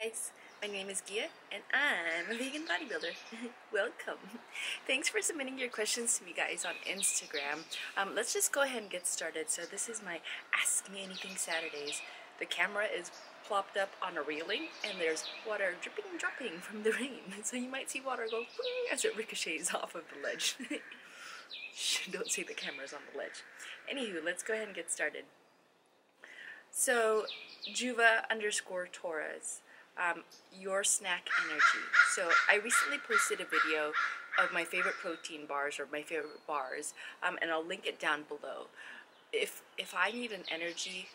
Hey guys, my name is Gia and I'm a vegan bodybuilder. Welcome. Thanks for submitting your questions to me guys on Instagram. Let's just go ahead and get started. So this is my Ask Me Anything Saturdays. The camera is plopped up on a railing and there's water dropping from the rain. So you might see water go as it ricochets off of the ledge. Don't say the camera's on the ledge. Anywho, let's go ahead and get started. So Juva _Torres. Your snack energy. So I recently posted a video of my favorite protein bars, or my favorite bars, and I'll link it down below. If I need an energy,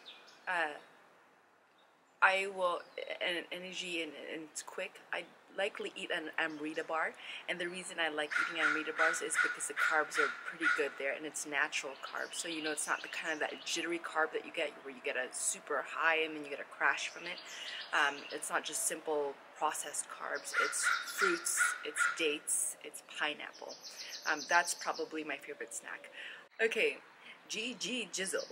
and it's quick, I likely eat an Amrita bar, and the reason I like eating Amrita bars is because the carbs are pretty good there, and it's natural carbs, so you know it's not the kind of that jittery carb that you get where you get a super high and then you get a crash from it. It's not just simple processed carbs, it's fruits, it's dates, it's pineapple. That's probably my favorite snack. Okay, GG jizzle.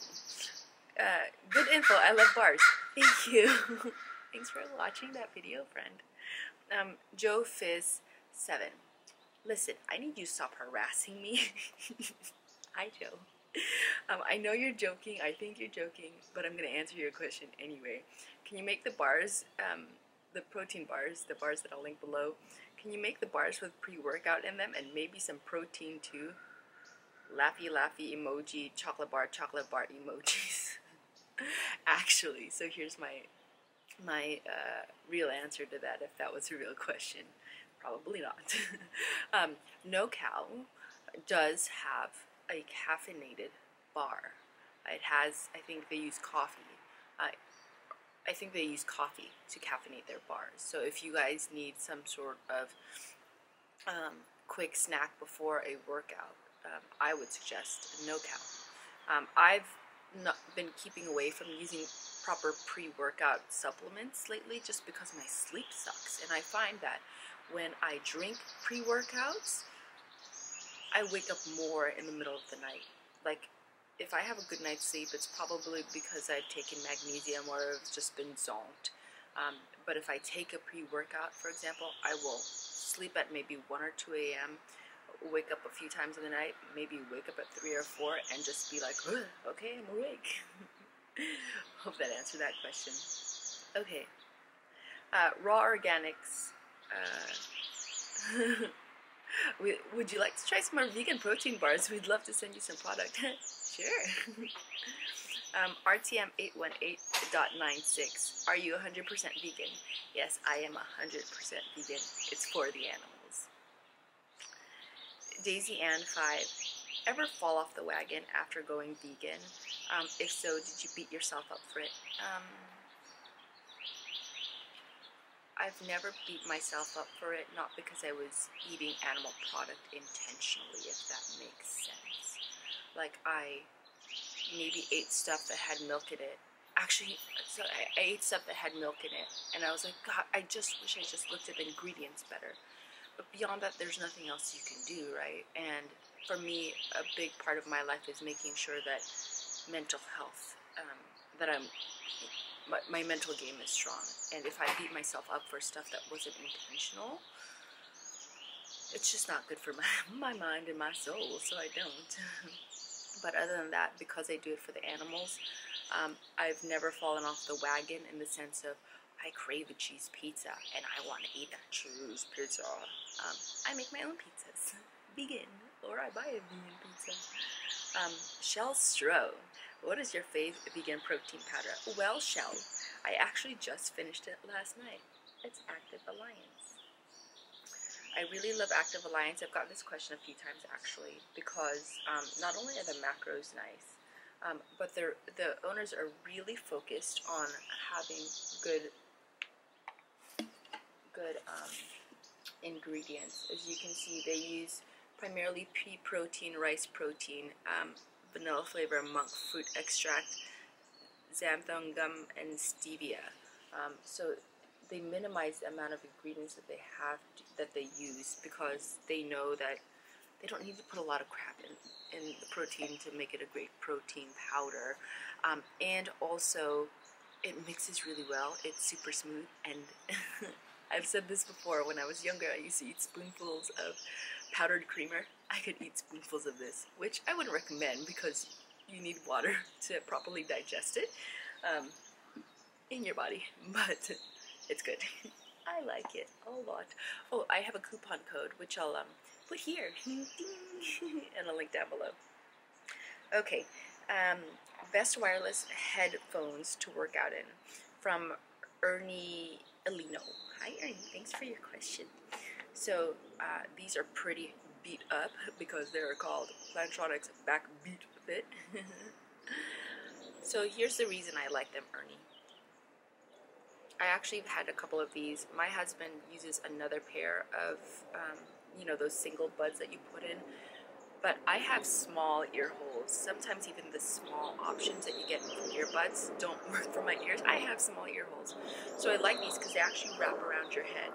Good info, I love bars. Thank you. Thanks for watching that video, friend. Joe Fizz7. Listen, I need you to stop harassing me. Hi, Joe. I know you're joking. I think you're joking, but I'm gonna answer your question anyway. Can you make the bars, the protein bars, the bars that I'll link below? Can you make the bars with pre-workout in them and maybe some protein too? Laffy laffy emoji, chocolate bar emojis. Actually, so here's my real answer to that, if that was a real question. Probably not. No Cow does have a caffeinated bar. It has, I think they use coffee. I think they use coffee to caffeinate their bars. So if you guys need some sort of quick snack before a workout, I would suggest No Cow. I've not been keeping away from using proper pre-workout supplements lately just because my sleep sucks, and I find that when I drink pre-workouts I wake up more in the middle of the night. Like if I have a good night's sleep, it's probably because I've taken magnesium or I've just been zonked, but if I take a pre-workout, for example, I will sleep at maybe 1 or 2 a.m. wake up a few times in the night, maybe wake up at 3 or 4 and just be like, okay, I'm awake. Hope that answered that question. Okay. Raw Organics. Would you like to try some more vegan protein bars? We'd love to send you some product. Sure. RTM 818.96. Are you 100% vegan? Yes, I am 100% vegan. It's for the animals. Daisy Ann 5. Ever fall off the wagon after going vegan? If so, did you beat yourself up for it? I've never beat myself up for it, not because I was eating animal product intentionally, if that makes sense. Like, I maybe ate stuff that had milk in it. Actually, so I ate stuff that had milk in it, and I was like, God, I just wish I just looked at the ingredients better. But beyond that, there's nothing else you can do, right? And for me, a big part of my life is making sure that mental health, that my mental game is strong. And if I beat myself up for stuff that wasn't intentional, it's just not good for my mind and my soul, so I don't. But other than that, because I do it for the animals, I've never fallen off the wagon in the sense of, I crave a cheese pizza and I want to eat that cheese pizza. I make my own pizzas, vegan, or I buy a vegan pizza. Shell Stroh, what is your fave vegan protein powder? Well, Shell, I actually just finished it last night. It's Active Alliance. I really love Active Alliance. I've gotten this question a few times actually, because not only are the macros nice, but the owners are really focused on having good ingredients. As you can see, they use primarily pea protein, rice protein, vanilla flavor, monk fruit extract, xanthan gum, and stevia. So they minimize the amount of ingredients that they have that they use, because they know that they don't need to put a lot of crap in the protein to make it a great protein powder. And also, it mixes really well. It's super smooth and I've said this before, when I was younger, I used to eat spoonfuls of powdered creamer. I could eat spoonfuls of this, which I wouldn't recommend because you need water to properly digest it in your body, but it's good. I like it a lot. Oh, I have a coupon code, which I'll put here, and I'll link down below. Okay, best wireless headphones to work out in, from Ernie Alino. Hi Ernie, thanks for your question. So these are pretty beat up because they're called Plantronics Backbeat Fit. So here's the reason I like them, Ernie. I actually have had a couple of these. My husband uses another pair of, you know, those single buds that you put in. But I have small ear holes. Sometimes even the small options that you get from earbuds don't work for my ears. I have small ear holes. So I like these because they actually wrap around your head.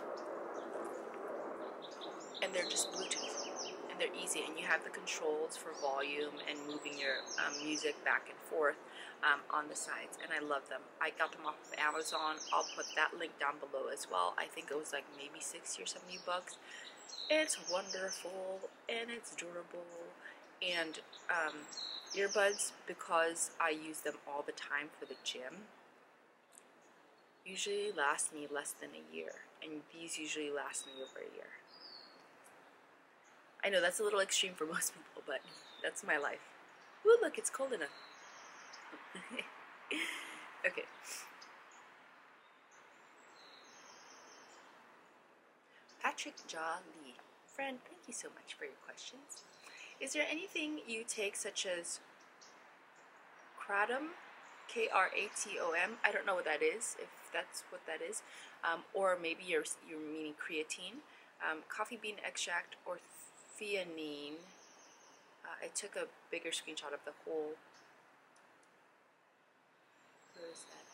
And they're just Bluetooth. And they're easy. And you have the controls for volume and moving your music back and forth on the sides. And I love them. I got them off of Amazon. I'll put that link down below as well. I think it was like maybe 60 or 70 bucks. It's wonderful, and it's durable, and earbuds, because I use them all the time for the gym, usually last me less than a year, and these usually last me over a year. I know that's a little extreme for most people, but that's my life. Ooh, look, it's cold enough. Okay. Patrick Jolie, friend, thank you so much for your questions. Is there anything you take such as Kratom, K-R-A-T-O-M, I don't know what that is, if that's what that is, or maybe you're meaning creatine, coffee bean extract, or theanine. I took a bigger screenshot of the whole, where is that?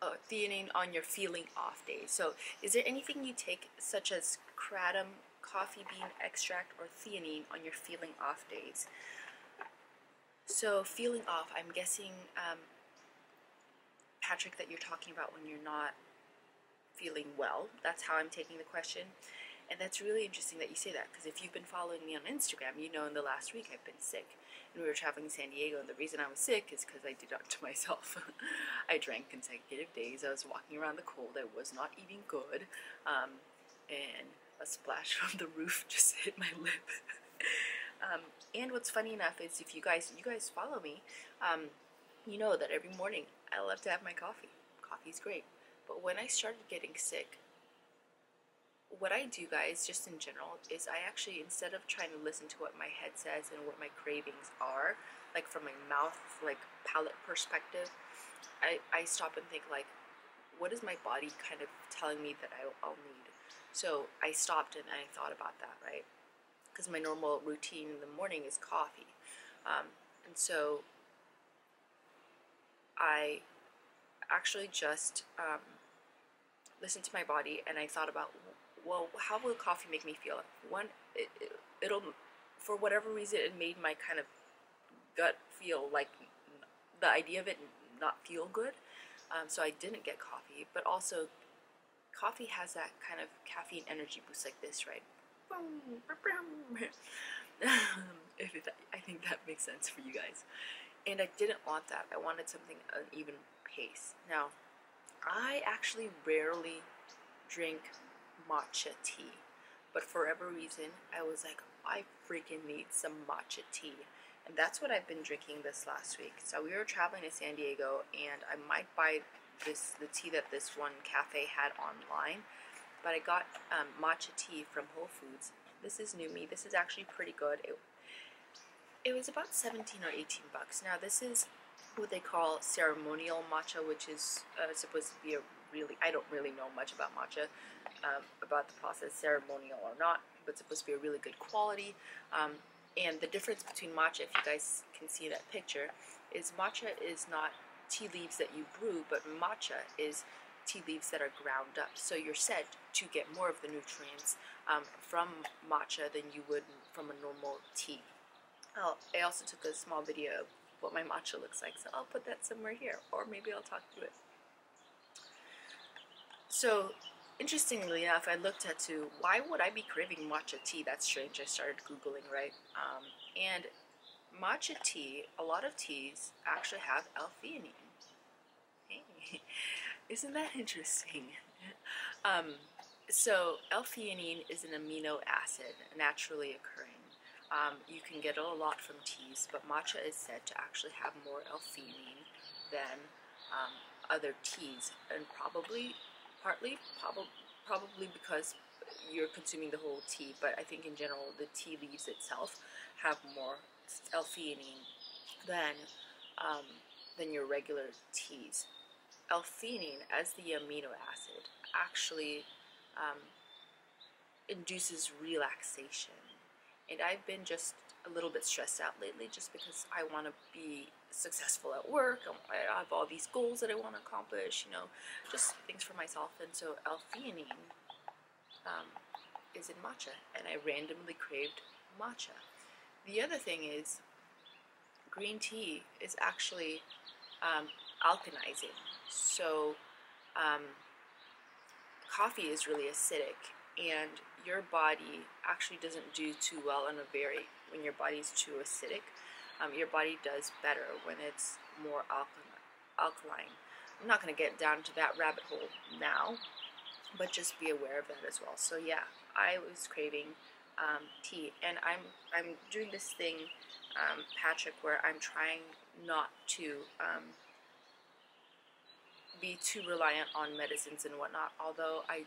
Oh, theanine on your feeling off days. So is there anything you take such as Kratom, coffee bean extract, or theanine on your feeling off days? So feeling off, I'm guessing, Patrick, that you're talking about when you're not feeling well. That's how I'm taking the question. And that's really interesting that you say that, because if you've been following me on Instagram, you know in the last week I've been sick. And we were traveling to San Diego, and the reason I was sick is because I did that to myself. I drank consecutive days. I was walking around the cold. I was not eating good. And a splash from the roof just hit my lip. And what's funny enough is, if you guys follow me, you know that every morning I love to have my coffee. Coffee's great. But when I started getting sick, what I do, guys, just in general, is I actually, instead of trying to listen to what my head says and what my cravings are, like from my mouth, like palate perspective, I stop and think, like, what is my body kind of telling me that I'll need? So I stopped and I thought about that, right? Because my normal routine in the morning is coffee. And so I actually just listened to my body, and I thought about, well, how will coffee make me feel? One, it'll, for whatever reason, it made my kind of gut feel like the idea of it not feel good. So I didn't get coffee, but also coffee has that kind of caffeine energy boost like this, right? I think that makes sense for you guys. And I didn't want that. I wanted something an even pace. Now, I actually rarely drink matcha tea, but for whatever reason I was like, I freaking need some matcha tea, and that's what I've been drinking this last week. So we were traveling to San Diego, and I might buy the tea that this one cafe had online, but I got matcha tea from Whole Foods. This is new me. This is actually pretty good. It was about 17 or 18 bucks. Now this is what they call ceremonial matcha, which is supposed to be a really, I don't really know much about matcha, about the process, ceremonial or not, but it's supposed to be a really good quality. And the difference between matcha, if you guys can see that picture, is matcha is not tea leaves that you brew, but matcha is tea leaves that are ground up. So you're said to get more of the nutrients from matcha than you would from a normal tea. I also took a small video of what my matcha looks like, so I'll put that somewhere here, or maybe I'll talk through it. So interestingly enough, I looked at to why would I be craving matcha tea? That's strange. I started Googling, right? And matcha tea, a lot of teas actually have L-theanine. Hey, isn't that interesting? So L-theanine is an amino acid, naturally occurring. You can get it a lot from teas, but matcha is said to actually have more L-theanine than other teas, and probably, probably because you're consuming the whole tea, but I think in general the tea leaves itself have more L-theanine than your regular teas. L-theanine, as the amino acid, actually induces relaxation. And I've been just a little bit stressed out lately just because I want to be successful at work. I have all these goals that I want to accomplish, you know, just things for myself. And so L-theanine is in matcha, and I randomly craved matcha. The other thing is green tea is actually alkalizing. So coffee is really acidic, and your body actually doesn't do too well on a very, when your body's too acidic. Your body does better when it's more alkaline. I'm not going to get down to that rabbit hole now, but just be aware of that as well. So yeah, I was craving tea, and I'm doing this thing, Patrick, where I'm trying not to be too reliant on medicines and whatnot. Although I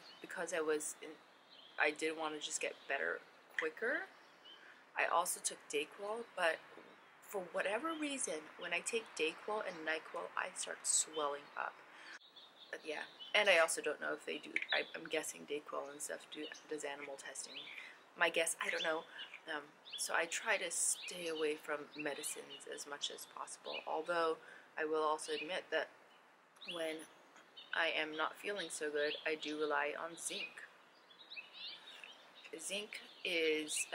did want to just get better quicker. I also took DayQuil, but for whatever reason, when I take DayQuil and NyQuil, I start swelling up. But yeah, and I also don't know if they do. I'm guessing DayQuil and stuff does animal testing. My guess, I don't know. So I try to stay away from medicines as much as possible. Although I will also admit that when I am not feeling so good, I do rely on zinc. Zinc is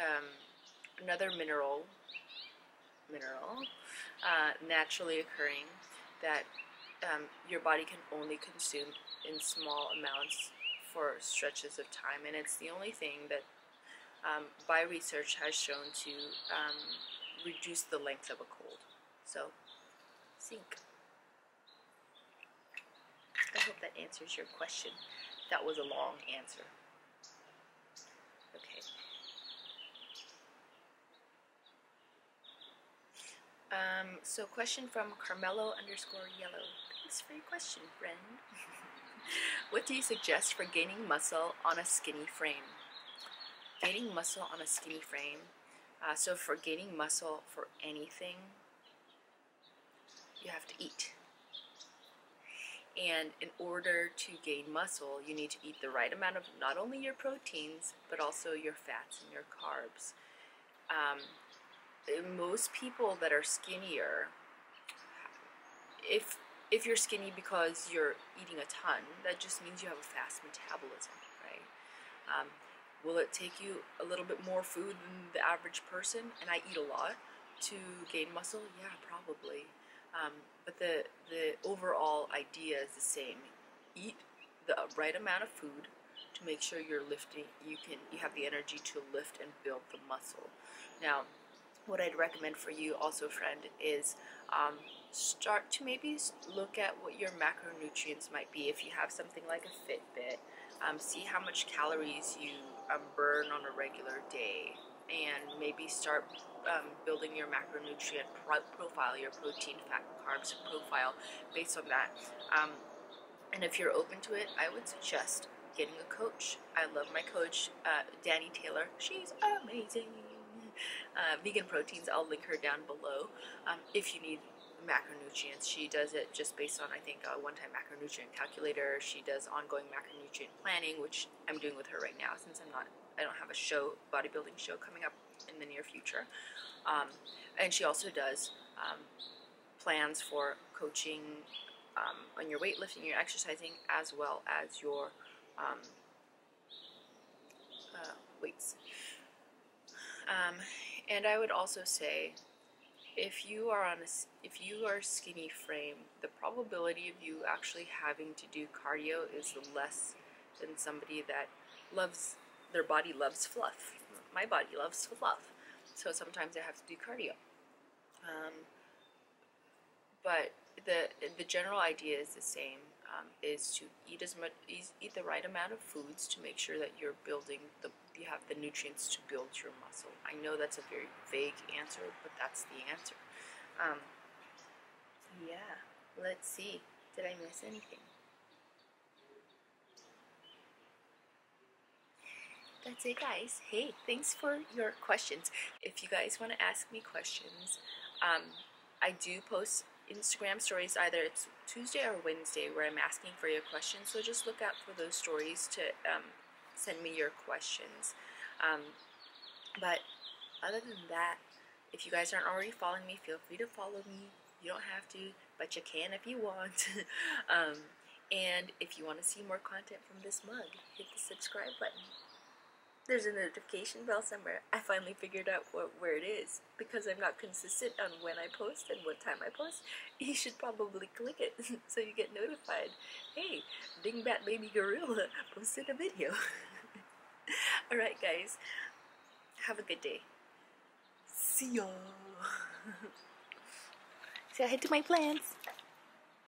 another mineral naturally occurring that your body can only consume in small amounts for stretches of time, and it's the only thing that by research has shown to reduce the length of a cold. So zinc. I hope that answers your question. That was a long answer. Okay. So question from Carmelo underscore yellow. Thanks for your question, friend. What do you suggest for gaining muscle on a skinny frame? Gaining muscle on a skinny frame. So for gaining muscle for anything, you have to eat. And in order to gain muscle, you need to eat the right amount of not only your proteins, but also your fats and your carbs. Most people that are skinnier, if you're skinny because you're eating a ton, that just means you have a fast metabolism, right? Will it take you a little bit more food than the average person, and I eat a lot, to gain muscle? Yeah, probably. But the overall idea is the same. Eat the right amount of food to make sure you're lifting. You have the energy to lift and build the muscle. Now, what I'd recommend for you also, friend, is start to maybe look at what your macronutrients might be. If you have something like a Fitbit, see how much calories you burn on a regular day, and maybe start building your macronutrient profile, your protein, fat, carbs profile based on that. And if you're open to it, I would suggest getting a coach. I love my coach, Dani Taylor. She's amazing. Vegan Proteins, I'll link her down below. If you need macronutrients, she does it just based on, I think, a one-time macronutrient calculator. She does ongoing macronutrient planning, which I'm doing with her right now since I don't have a show, bodybuilding show coming up in the near future. And she also does plans for coaching on your weightlifting, your exercising, as well as your weights. And I would also say, if you are skinny frame, the probability of you actually having to do cardio is less concept and somebody that loves, their body loves fluff. My body loves fluff. So sometimes I have to do cardio. But the general idea is the same, is to eat the right amount of foods to make sure that you're building, you have the nutrients to build your muscle. I know that's a very vague answer, but that's the answer. Yeah, let's see. Did I miss anything? That's it, guys. Hey, thanks for your questions. If you guys want to ask me questions, I do post Instagram stories, either it's Tuesday or Wednesday, where I'm asking for your questions, so just look out for those stories to send me your questions. But other than that, if you guys aren't already following me, feel free to follow me. You don't have to, but you can if you want. And if you want to see more content from this mug, hit the subscribe button. There's a notification bell somewhere. I finally figured out where it is. Because I'm not consistent on when I post and what time I post, you should probably click it so you get notified. Hey, Dingbat Baby Gorilla posted a video. Alright guys, have a good day. See ya. Say hi to my plants.